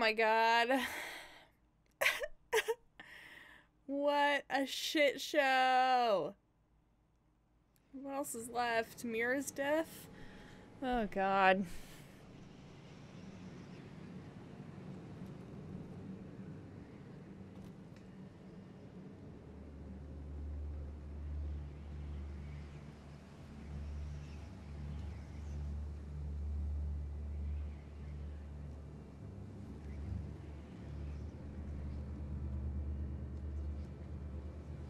my god. What a shit show. What else is left? Mira's death? Oh god.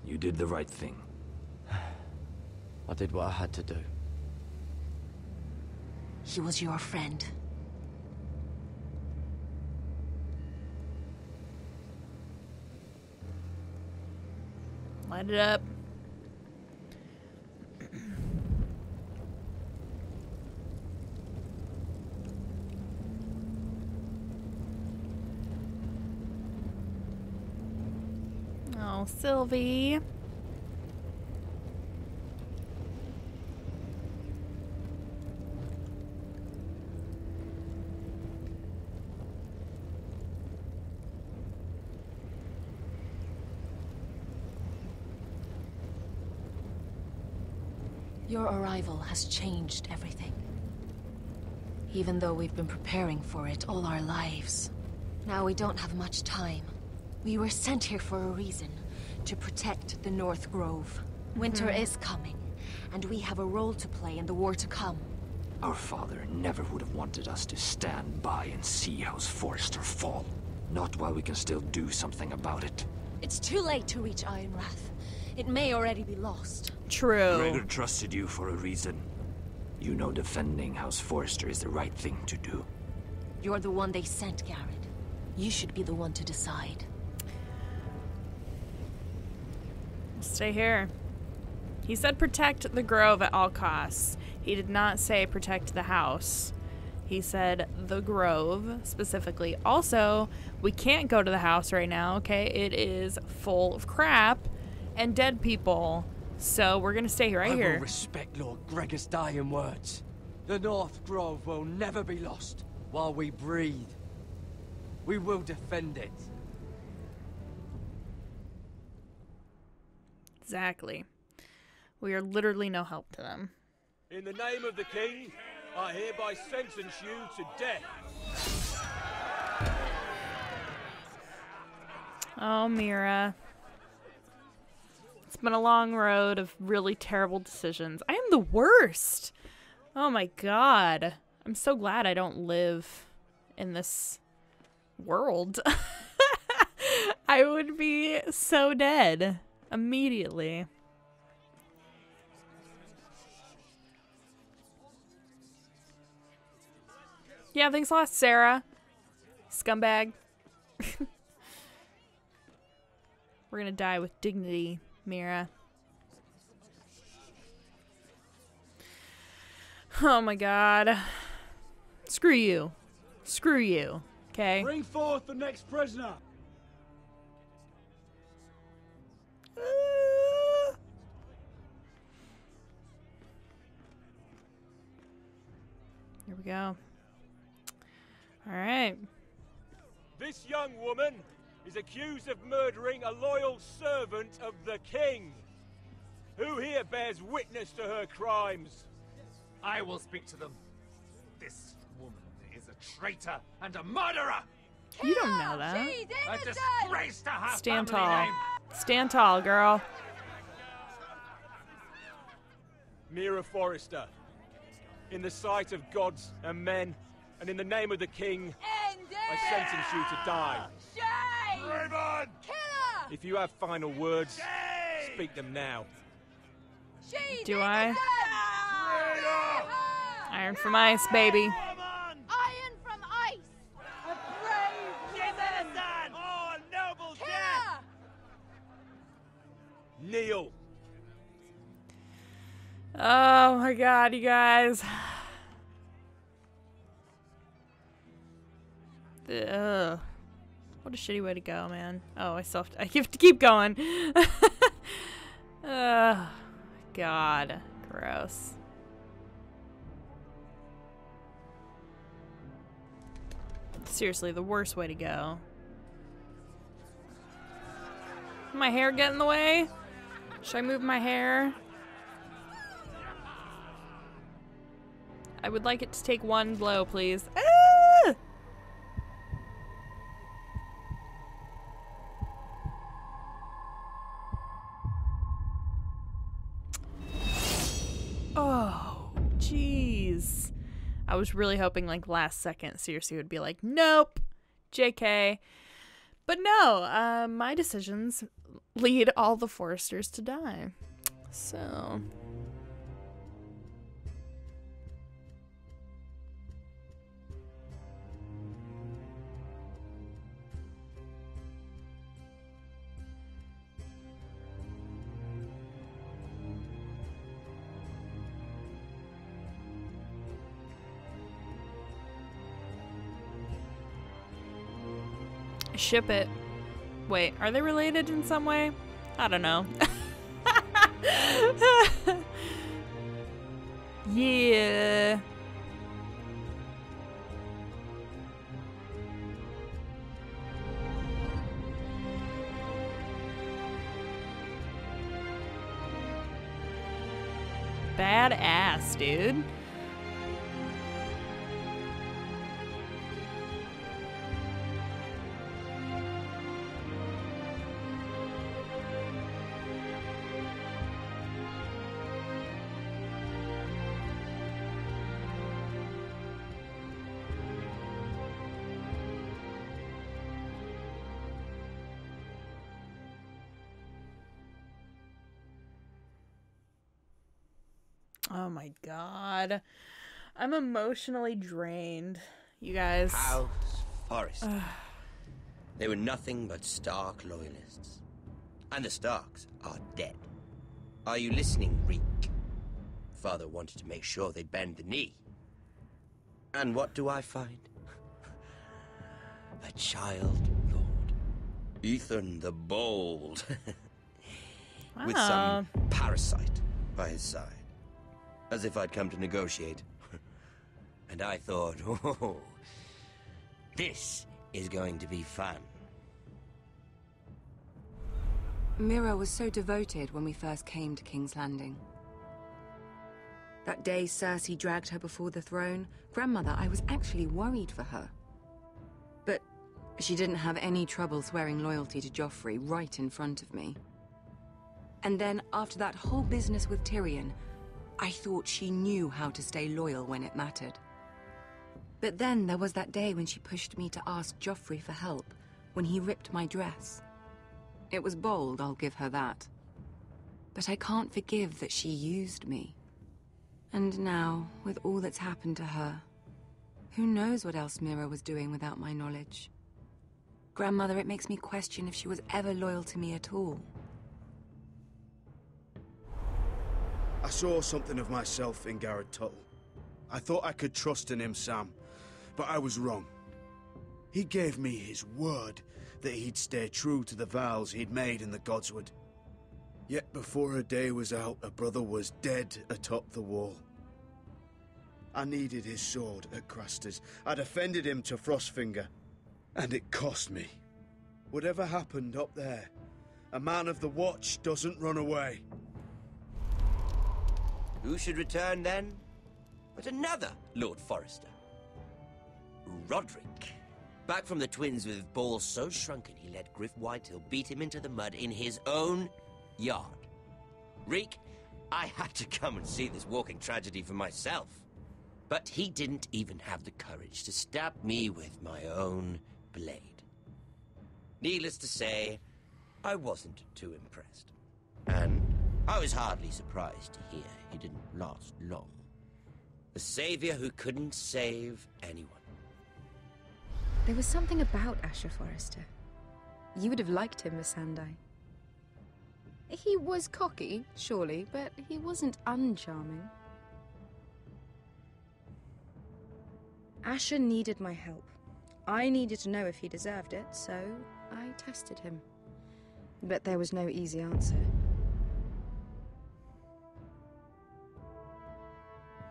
You did the right thing. I did what I had to do. He was your friend. Light it up. Oh, Sylvie. Your arrival has changed everything. Even though we've been preparing for it all our lives, now we don't have much time. We were sent here for a reason, to protect the North Grove. Winter is coming, and we have a role to play in the war to come. Our father never would have wanted us to stand by and see House Forrester fall. Not while we can still do something about it. It's too late to reach Ironrath. It may already be lost. True. Gregor trusted you for a reason. You know defending House Forrester is the right thing to do. You're the one they sent, Gared. You should be the one to decide. We'll stay here. He said protect the grove at all costs. He did not say protect the house. He said the grove specifically. Also, we can't go to the house right now, okay? It is full of crap and dead people, so we're gonna stay right here. I will respect Lord Gregor's dying words. The North Grove will never be lost while we breathe. We will defend it. Exactly. We are literally no help to them. In the name of the king, I hereby sentence you to death. Oh, Mira. It's been a long road of really terrible decisions. I am the worst. Oh my god. I'm so glad I don't live in this world. I would be so dead immediately. Yeah, thanks a lot, Sarah. Scumbag. We're gonna die with dignity, Mira. Oh my god. Screw you. Screw you. Okay. Bring forth the next prisoner. Here we go. All right. This young woman is accused of murdering a loyal servant of the king. Who here bears witness to her crimes? I will speak to them. This woman is a traitor and a murderer. You don't know that. A disgrace to her family name. Stand tall. Stand tall, girl. Mira Forrester, in the sight of gods and men, and in the name of the king, I sentence you to die. Raven! Killer! If you have final words, speak them now. Do I? Iron from ice, baby. Iron from ice. A brave woman. Oh, noble death. Kneel. Oh my god, you guys. Ugh. What a shitty way to go, man. Oh, I have to keep going. God. Gross. seriously the worst way to go. My hair get in the way? Should I move my hair? I would like it to take one blow, please. Ah! Oh, jeez. I was really hoping, like, last second Cersei would be like, nope, JK. But no, my decisions lead all the Forresters to die. So... ship it. Wait, are they related in some way? I don't know. Yeah. Badass, dude. Oh my god. I'm emotionally drained, you guys. House Forrester. They were nothing but Stark loyalists. And the Starks are dead. Are you listening, Reek? Father wanted to make sure they bend the knee. And what do I find? A child lord. Ethon the Bold. Wow. With some parasite by his side. As if I'd come to negotiate. And I thought, oh, this is going to be fun. Mira was so devoted when we first came to King's Landing. That day Cersei dragged her before the throne, Grandmother, I was actually worried for her. But she didn't have any trouble swearing loyalty to Joffrey right in front of me. And then after that whole business with Tyrion, I thought she knew how to stay loyal when it mattered. But then there was that day when she pushed me to ask Joffrey for help, when he ripped my dress. It was bold, I'll give her that. But I can't forgive that she used me. And now, with all that's happened to her, who knows what else Mira was doing without my knowledge? Grandmother, it makes me question if she was ever loyal to me at all. I saw something of myself in Gared Tuttle. I thought I could trust in him, Sam, but I was wrong. He gave me his word that he'd stay true to the vows he'd made in the Godswood. Yet before a day was out, a brother was dead atop the wall. I needed his sword at Craster's. I'd offended him to Frostfinger, and it cost me. Whatever happened up there, a man of the Watch doesn't run away. Who should return then? But another Lord Forrester. Rodrik. Back from the twins with balls so shrunken he let Griff Whitehill beat him into the mud in his own yard. Reek, I had to come and see this walking tragedy for myself. But he didn't even have the courage to stab me with my own blade. Needless to say, I wasn't too impressed. And I was hardly surprised to hear he didn't last long. A savior who couldn't save anyone. There was something about Asher Forrester. You would have liked him as Sandai. He was cocky, surely, but he wasn't uncharming. Asher needed my help. I needed to know if he deserved it, so I tested him. But there was no easy answer.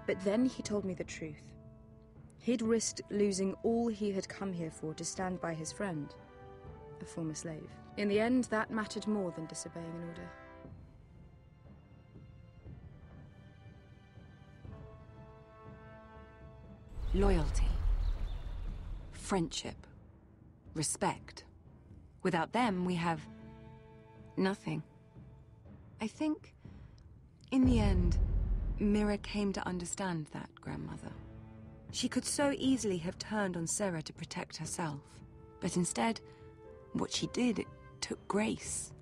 But then he told me the truth. He'd risked losing all he had come here for to stand by his friend, a former slave. In the end, that mattered more than disobeying an order. Loyalty. Friendship. Respect. Without them, we have nothing. I think, in the end, Mira came to understand that, Grandmother. She could so easily have turned on Sarah to protect herself, but instead, what she did, it took grace.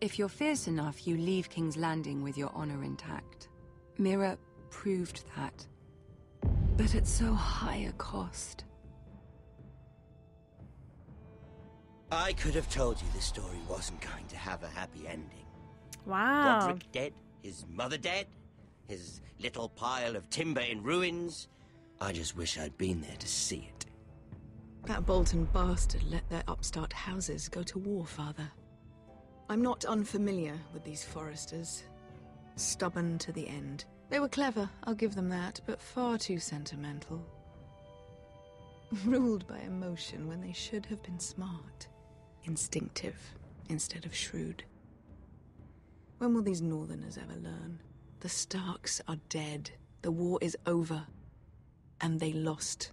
If you're fierce enough, you leave King's Landing with your honor intact. Mira proved that, but at so high a cost. I could have told you this story wasn't going to have a happy ending. Wow. Rodrik dead, his mother dead, his little pile of timber in ruins. I just wish I'd been there to see it. That Bolton bastard let their upstart houses go to war, Father. I'm not unfamiliar with these Forresters. Stubborn to the end. They were clever, I'll give them that, but far too sentimental. Ruled by emotion when they should have been smart. Instinctive instead of shrewd. When will these Northerners ever learn? The Starks are dead. The war is over. And they lost.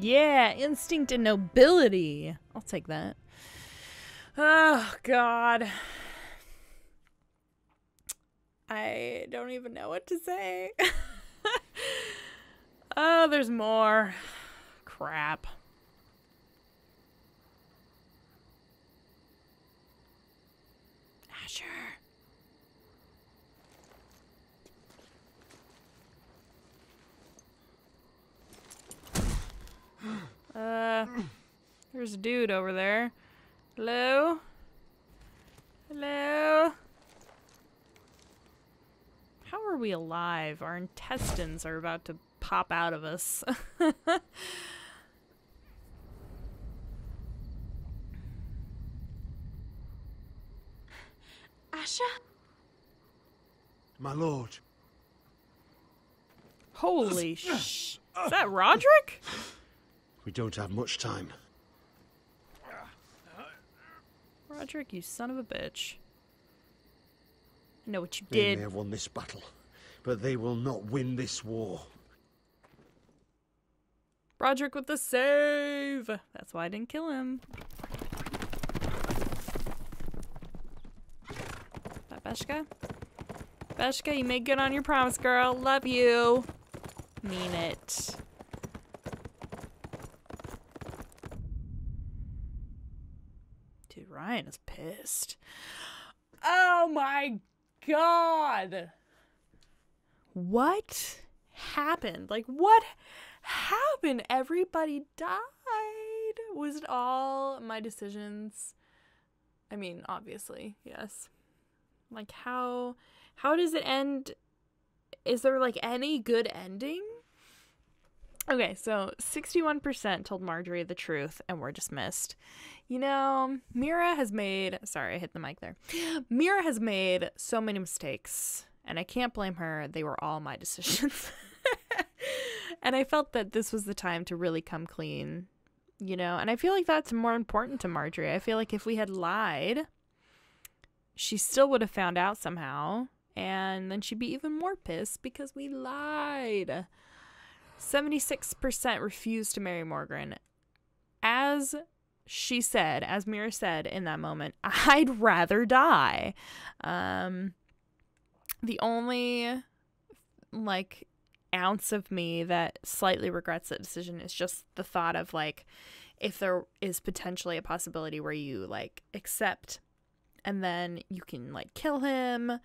Yeah, instinct and nobility. I'll take that. Oh, God. I don't even know what to say. Oh, there's more. Crap. Asher. There's a dude over there. Hello? Hello? How are we alive? Our intestines are about to pop out of us. Asha? My lord. Holy sh... Is that Rodrik? We don't have much time. Rodrik, you son of a bitch. I know what you did. They may have won this battle, but they will not win this war. Rodrik with the save! That's why I didn't kill him. That Besha? Besha, you made good on your promise, girl. Love you. Mean it. Ryan is pissed. Oh my God. What happened? Like, what happened? Everybody died. Was it all my decisions? I mean, obviously, yes. Like, how does it end? Is there, like, any good ending? Okay, so 61% told Marjorie the truth and were dismissed. You know, Mira has made... Sorry, I hit the mic there. Mira has made so many mistakes, and I can't blame her. They were all my decisions. And I felt that this was the time to really come clean, you know? And I feel like that's more important to Marjorie. I feel like if we had lied, she still would have found out somehow, and then she'd be even more pissed because we lied. 76% refused to marry Morgan. As she said, as Mira said in that moment, I'd rather die. The only, like, ounce of me that slightly regrets that decision is just the thought of, like, if there is potentially a possibility where you, like, accept and then you can, like, kill him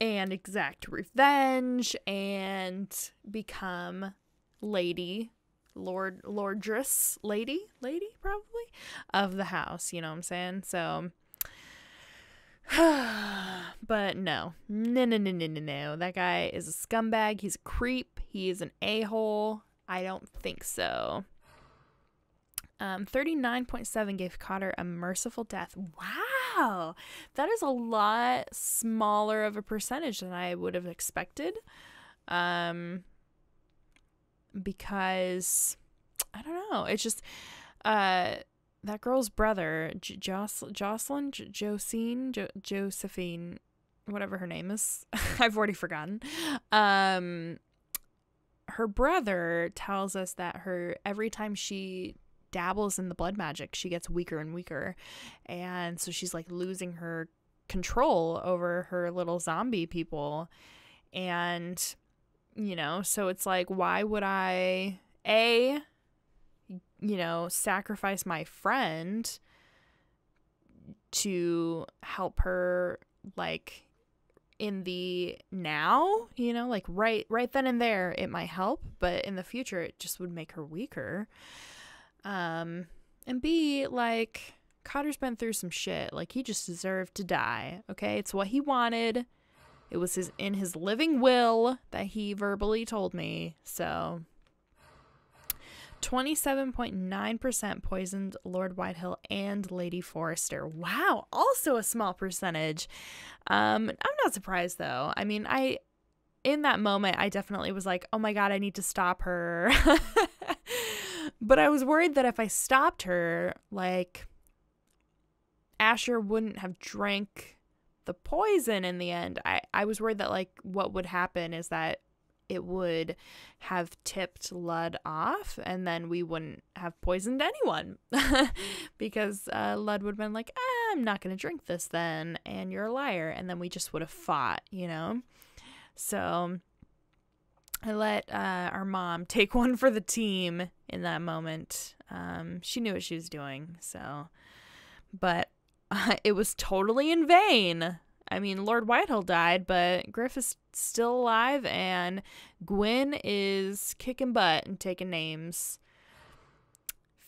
and exact revenge and become lordress probably of the house, you know what I'm saying? So but no, that guy is a scumbag, he's a creep, he is an a-hole. I don't think so. 39.7 gave Cotter a merciful death. Wow, that is a lot smaller of a percentage than I would have expected. Because I don't know, it's just that girl's brother, Josephine, whatever her name is, I've already forgotten. Her brother tells us that her every time she dabbles in the blood magic, she gets weaker and weaker, and so she's like losing her control over her little zombie people. And you know, so it's like, why would I sacrifice my friend to help her, like, in the now, you know, like right then and there it might help, but in the future it just would make her weaker. And B, like, Cotter's been through some shit. Like, he just deserved to die, okay? It's what he wanted. It was in his living will that he verbally told me, so... 27.9% poisoned Lord Whitehill and Lady Forrester. Wow, also a small percentage. I'm not surprised, though. I mean, in that moment, I definitely was like, oh my god, I need to stop her. But I was worried that if I stopped her, like, Asher wouldn't have drank the poison in the end. I was worried that, like, what would happen is that it would have tipped Ludd off, and then we wouldn't have poisoned anyone. Because Ludd would have been like, I'm not going to drink this then, and you're a liar. And then we just would have fought, you know? So I let our mom take one for the team in that moment. She knew what she was doing, so. But it was totally in vain. I mean, Lord Whitehill died, but Griff is still alive, and Gwyn is kicking butt and taking names.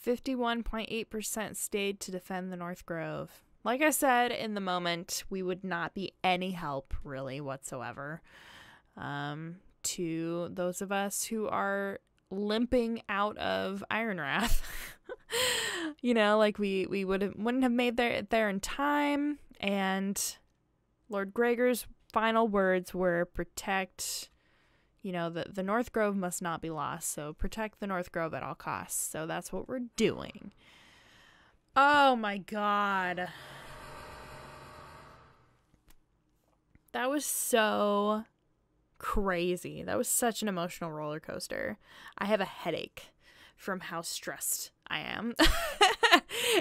51.8% stayed to defend the North Grove. Like I said, in the moment, we would not be any help, really, whatsoever, to those of us who are limping out of Ironrath. You know, like, we wouldn't have made it there in time, and... Lord Gregor's final words were protect, you know, the North Grove must not be lost. So protect the North Grove at all costs. So that's what we're doing. Oh my god. That was so crazy. That was such an emotional roller coaster. I have a headache from how stressed I am.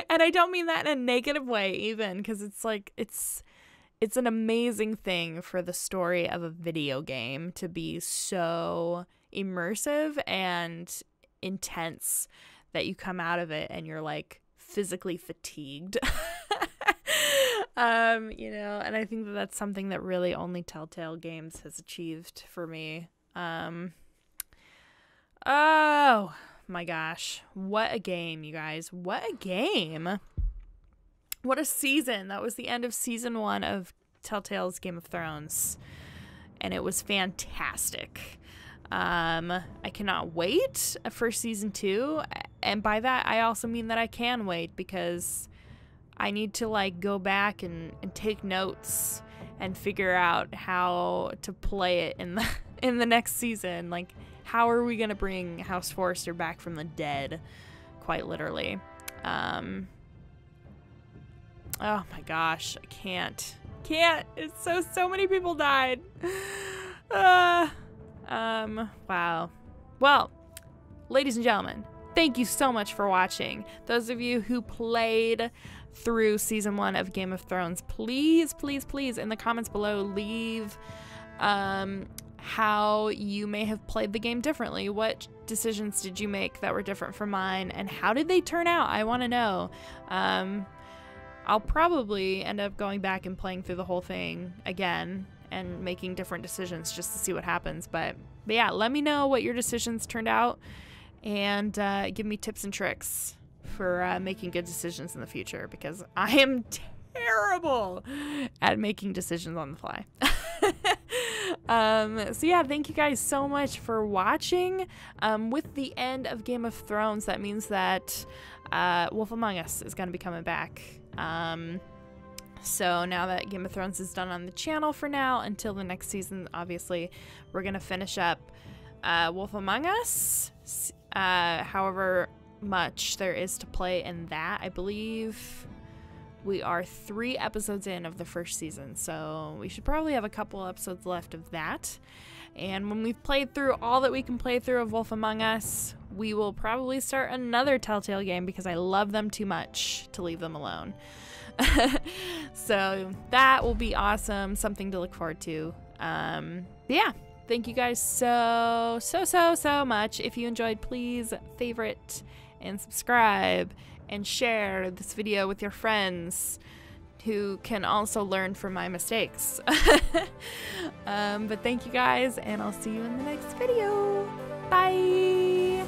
And I don't mean that in a negative way, even, because it's like, it's an amazing thing for the story of a video game to be so immersive and intense that you come out of it and you're, like, physically fatigued. You know, and I think that that's something that really only Telltale Games has achieved for me. Oh, my gosh. What a game, you guys. What a game. What a season. That was the end of season 1 of Telltale's Game of Thrones, and it was fantastic. I cannot wait for season 2, and by that I also mean that I can wait, because I need to, like, go back and take notes and figure out how to play it in the next season. Like, how are we going to bring House Forrester back from the dead, quite literally? Oh my gosh, I can't. It's so many people died. Wow. Well, ladies and gentlemen, thank you so much for watching. Those of you who played through season 1 of Game of Thrones, please, please, please, in the comments below, leave how you may have played the game differently. What decisions did you make that were different from mine, and how did they turn out? I want to know. I'll probably end up going back and playing through the whole thing again and making different decisions just to see what happens. But yeah, let me know what your decisions turned out, and give me tips and tricks for making good decisions in the future, because I am terrible at making decisions on the fly. So yeah, thank you guys so much for watching. With the end of Game of Thrones, that means that Wolf Among Us is going to be coming back. So now that Game of Thrones is done on the channel for now, until the next season, obviously, we're going to finish up Wolf Among Us. However much there is to play in that, I believe we are 3 episodes in of the first season, so we should probably have a couple episodes left of that. And when we've played through all that we can play through of Wolf Among Us, we will probably start another Telltale game because I love them too much to leave them alone. So that will be awesome, something to look forward to. Yeah, thank you guys so much. If you enjoyed, please favorite and subscribe and share this video with your friends who can also learn from my mistakes. But thank you guys, and I'll see you in the next video. Bye.